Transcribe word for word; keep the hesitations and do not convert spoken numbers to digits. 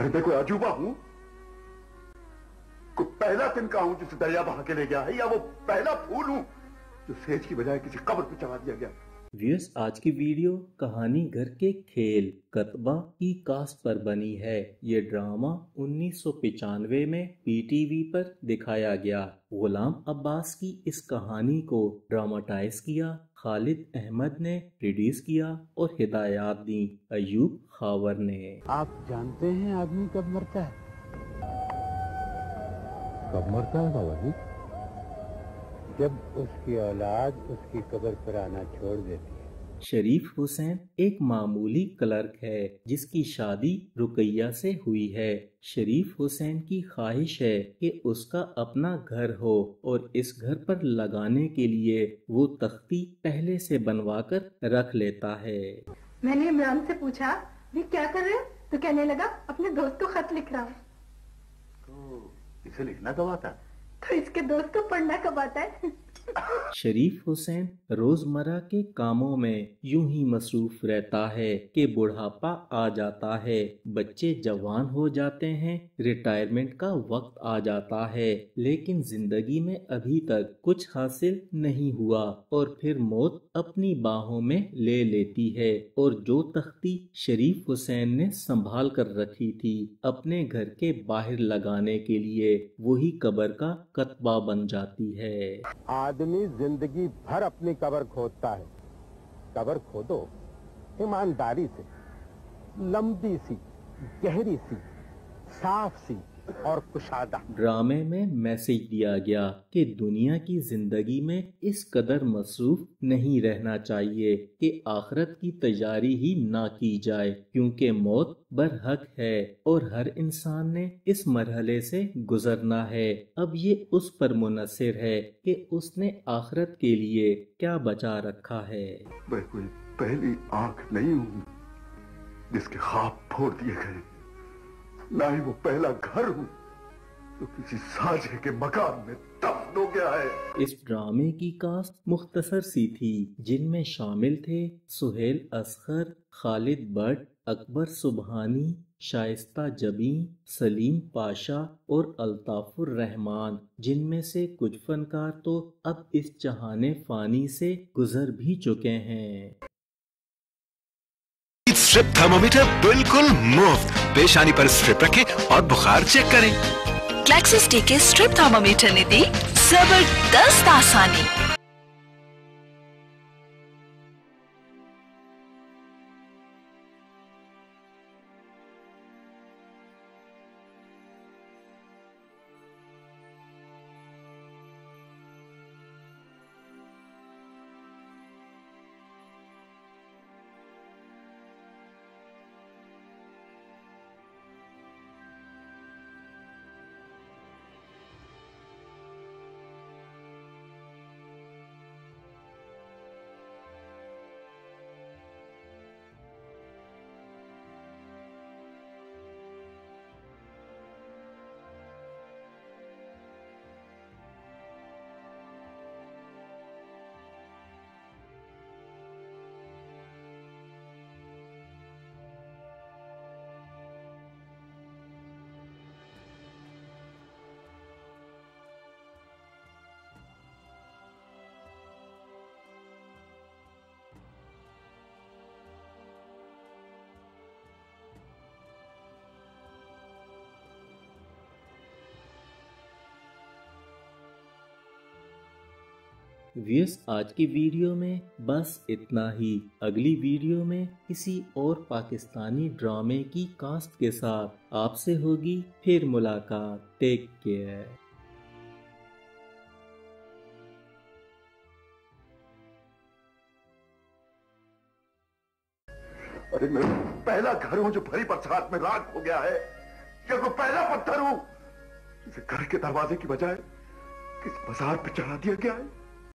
अरे मैं कोई अजूबा हूं? कोई पहला तिनका हूं जिसे दरिया बहा के ले गया है, या वो पहला फूल हूं जो सेज की बजाय किसी कब्र पर चढ़ा दिया गया? व्यूअर्स, आज की वीडियो कहानी घर के खेल कतबा की कास्ट पर बनी है। ये ड्रामा उन्नीस सौ पिचानवे में पीटीवी पर दिखाया गया। गुलाम अब्बास की इस कहानी को ड्रामाटाइज किया खालिद अहमद ने, प्रोड्यूस किया और हिदायत दी अयूब खावर ने। आप जानते हैं आदमी कब मरता है? कब मरता है खावर जी? जब उसकी औलाद उसकी कब्र पर आना छोड़ देती है। शरीफ हुसैन एक मामूली क्लर्क है जिसकी शादी रुकैया से हुई है। शरीफ हुसैन की ख्वाहिश है कि उसका अपना घर हो और इस घर पर लगाने के लिए वो तख्ती पहले से बनवाकर रख लेता है। मैंने इमरान से पूछा भी क्या कर रहे हो, तो कहने लगा अपने दोस्त को खत लिख रहा हूँ। तो इसे लिखना कब आता? तो इसके दोस्त को पढ़ना कब आता है? शरीफ हुसैन रोजमर्रा के कामों में यूं ही मसरूफ रहता है कि बुढ़ापा आ जाता है, बच्चे जवान हो जाते हैं, रिटायरमेंट का वक्त आ जाता है, लेकिन जिंदगी में अभी तक कुछ हासिल नहीं हुआ और फिर मौत अपनी बाहों में ले लेती है और जो तख्ती शरीफ हुसैन ने संभाल कर रखी थी अपने घर के बाहर लगाने के लिए, वही कब्र का कतबा बन जाती है। आदमी जिंदगी भर अपनी कब्र खोदता है। कब्र खोदो ईमानदारी से, लंबी सी, गहरी सी, साफ सी और कुशादा। ड्रामे में मैसेज दिया गया कि दुनिया की जिंदगी में इस कदर मसरूफ नहीं रहना चाहिए कि आखरत की तैयारी ही ना की जाए, क्योंकि मौत बरहक है और हर इंसान ने इस मरहले से गुजरना है। अब ये उस पर मुनसिर है कि उसने आखरत के लिए क्या बचा रखा है। मैं कोई पहली आँख नहीं हूँ जिसके ख्वाब फोड़ दिए गए, ना ही वो पहला घर हूँ तो किसी साझे के मकान में दफन हो गया है। इस ड्रामे की कास्ट मुख्तसर सी थी, जिनमें शामिल थे सुहेल असगर, खालिद बट, अकबर सुबहानी, शाइस्ता जबीन, सलीम पाशा और अल्ताफुर रहमान। जिनमें से कुछ फनकार तो अब इस जहाने फानी से गुजर भी चुके हैं। स्ट्रिप थर्मोमीटर बिल्कुल मुफ्त, पेशानी पर स्ट्रिप रखें और बुखार चेक करें। क्लैक्सिस के स्ट्रिप थर्मोमीटर ने दी जबरदस्त आसानी। व्यूअर्स, आज की वीडियो में बस इतना ही। अगली वीडियो में किसी और पाकिस्तानी ड्रामे की कास्ट के साथ आपसे होगी फिर मुलाकात। Take care. अरे मैं पहला घर हूँ जो भरी बरसात में राख हो गया है, या वो पहला पत्थर हूँ जिसे घर के दरवाजे की बजाय किस बाजार पे चढ़ा दिया गया है।